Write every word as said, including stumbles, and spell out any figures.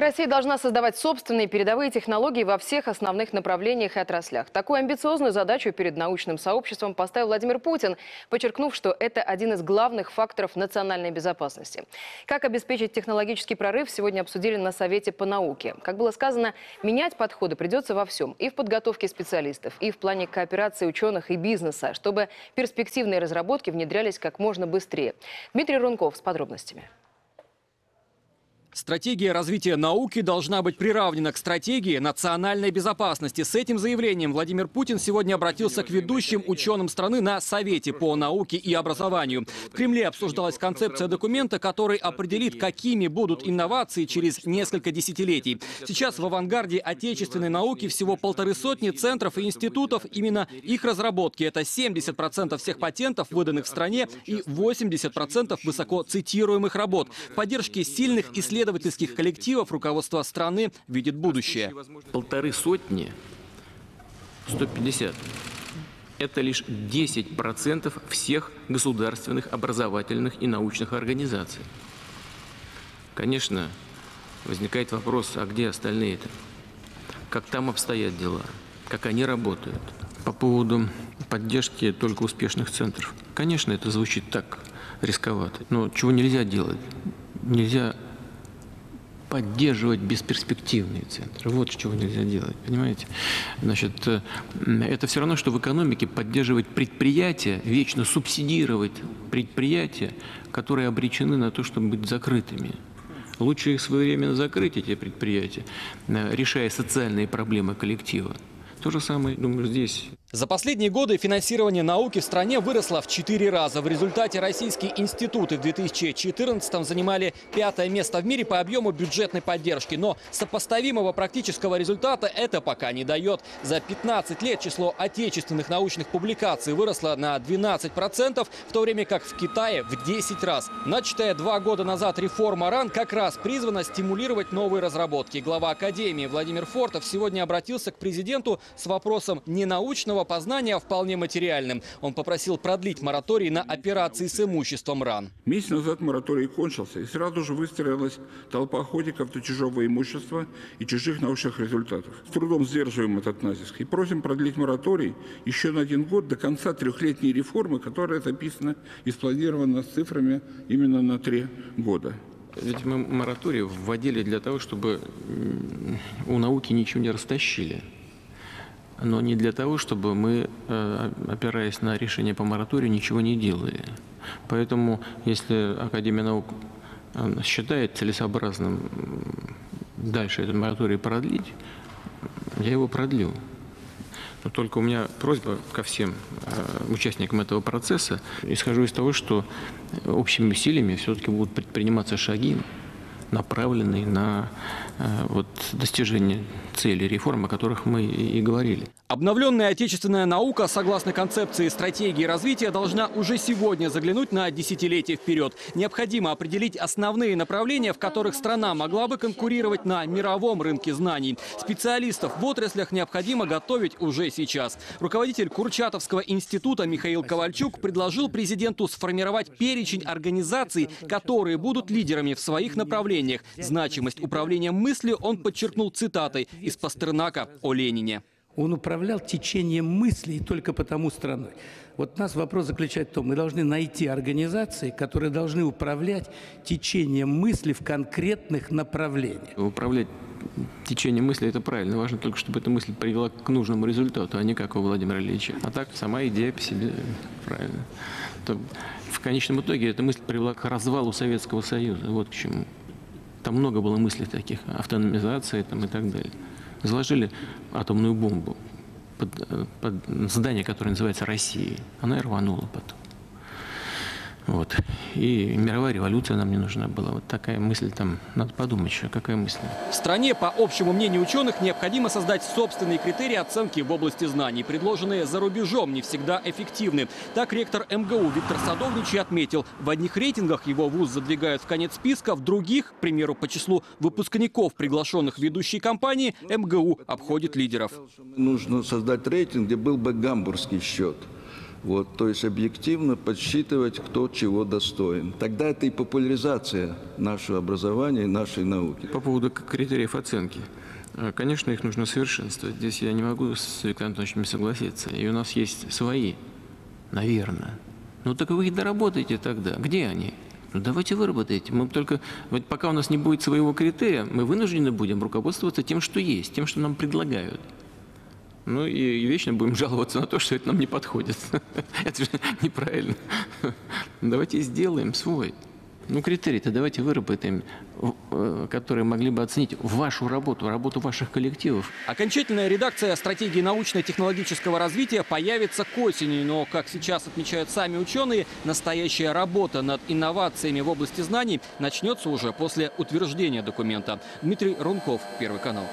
Россия должна создавать собственные передовые технологии во всех основных направлениях и отраслях. Такую амбициозную задачу перед научным сообществом поставил Владимир Путин, подчеркнув, что это один из главных факторов национальной безопасности. Как обеспечить технологический прорыв, сегодня обсудили на Совете по науке. Как было сказано, менять подходы придется во всем. И в подготовке специалистов, и в плане кооперации ученых и бизнеса, чтобы перспективные разработки внедрялись как можно быстрее. Дмитрий Рунков с подробностями. Стратегия развития науки должна быть приравнена к стратегии национальной безопасности. С этим заявлением Владимир Путин сегодня обратился к ведущим ученым страны на Совете по науке и образованию. В Кремле обсуждалась концепция документа, который определит, какими будут инновации через несколько десятилетий. Сейчас в авангарде отечественной науки всего полторы сотни центров и институтов. Именно их разработки — это семьдесят процентов всех патентов, выданных в стране, и восемьдесят процентов высоко цитируемых работ. В поддержке сильных исследований Исследовательских коллективов руководство страны видит будущее. Полторы сотни, сто пятьдесят, это лишь десять процентов всех государственных образовательных и научных организаций. Конечно, возникает вопрос, а где остальные-то? Как там обстоят дела? Как они работают? По поводу поддержки только успешных центров. Конечно, это звучит так рисковато, но чего нельзя делать? Нельзя поддерживать бесперспективные центры. Вот чего нельзя делать, понимаете? Значит, это все равно, что в экономике поддерживать предприятия, вечно субсидировать предприятия, которые обречены на то, чтобы быть закрытыми. Лучше их своевременно закрыть, эти предприятия, решая социальные проблемы коллектива. То же самое, думаю, здесь. За последние годы финансирование науки в стране выросло в четыре раза. В результате российские институты в две тысячи четырнадцатом занимали пятое место в мире по объему бюджетной поддержки. Но сопоставимого практического результата это пока не дает. За пятнадцать лет число отечественных научных публикаций выросло на двенадцать процентов, в то время как в Китае в десять раз. Начатая два года назад реформа РАН как раз призвана стимулировать новые разработки. Глава Академии Владимир Фортов сегодня обратился к президенту с вопросом ненаучного познания, а вполне материальным. Он попросил продлить мораторий на операции с имуществом РАН. Месяц назад мораторий кончился, и сразу же выстроилась толпа охотников до чужого имущества и чужих научных результатов. С трудом сдерживаем этот натиск и просим продлить мораторий еще на один год до конца трехлетней реформы, которая записана и спланирована с цифрами именно на три года. Ведь мы мораторий вводили для того, чтобы у науки ничего не растащили. Но не для того, чтобы мы, опираясь на решение по мораторию, ничего не делали. Поэтому, если Академия наук считает целесообразным дальше этот мораторий продлить, я его продлю. Но только у меня просьба ко всем участникам этого процесса. Исхожу из того, что общими усилиями все-таки будут предприниматься шаги, направленный на э, вот, достижение целей реформ, о которых мы и говорили. Обновленная отечественная наука, согласно концепции стратегии развития, должна уже сегодня заглянуть на десятилетие вперед. Необходимо определить основные направления, в которых страна могла бы конкурировать на мировом рынке знаний. Специалистов в отраслях необходимо готовить уже сейчас. Руководитель Курчатовского института Михаил Ковальчук предложил президенту сформировать перечень организаций, которые будут лидерами в своих направлениях. Значимость управления мыслью он подчеркнул цитатой из Пастернака о Ленине. Он управлял течением мыслей только потому страной. Вот нас вопрос заключается в том, мы должны найти организации, которые должны управлять течением мысли в конкретных направлениях. Управлять течением мысли – это правильно. Важно только, чтобы эта мысль привела к нужному результату, а не как у Владимира Ильича. А так сама идея по себе правильно. То в конечном итоге эта мысль привела к развалу Советского Союза. Вот к чему. Там много было мыслей таких, автономизация там, и так далее. Заложили атомную бомбу под, под здание, которое называется Россией. Она и рванула потом. Вот. И мировая революция нам не нужна была. Вот такая мысль там. Надо подумать еще, какая мысль. В стране, по общему мнению ученых, необходимо создать собственные критерии оценки в области знаний. Предложенные за рубежом не всегда эффективны. Так ректор эм гэ у Виктор Садовничий отметил, в одних рейтингах его вуз задвигают в конец списка, в других, к примеру, по числу выпускников, приглашенных в ведущие компании, эм гэ у обходит лидеров. Нужно создать рейтинг, где был бы гамбургский счет. Вот, то есть объективно подсчитывать, кто чего достоин. Тогда это и популяризация нашего образования и нашей науки. По поводу критериев оценки. Конечно, их нужно совершенствовать. Здесь я не могу с Виктором Анатольевичем согласиться. И у нас есть свои, наверное. Ну так вы их доработаете тогда. Где они? Ну давайте выработайте. Мы только, вот пока у нас не будет своего критерия, мы вынуждены будем руководствоваться тем, что есть, тем, что нам предлагают. Ну и вечно будем жаловаться на то, что это нам не подходит. Это же неправильно. Давайте сделаем свой. Ну, критерий-то давайте выработаем, которые могли бы оценить вашу работу, работу ваших коллективов. Окончательная редакция стратегии научно-технологического развития появится к осени. Но, как сейчас отмечают сами ученые, настоящая работа над инновациями в области знаний начнется уже после утверждения документа. Дмитрий Рунков, Первый канал.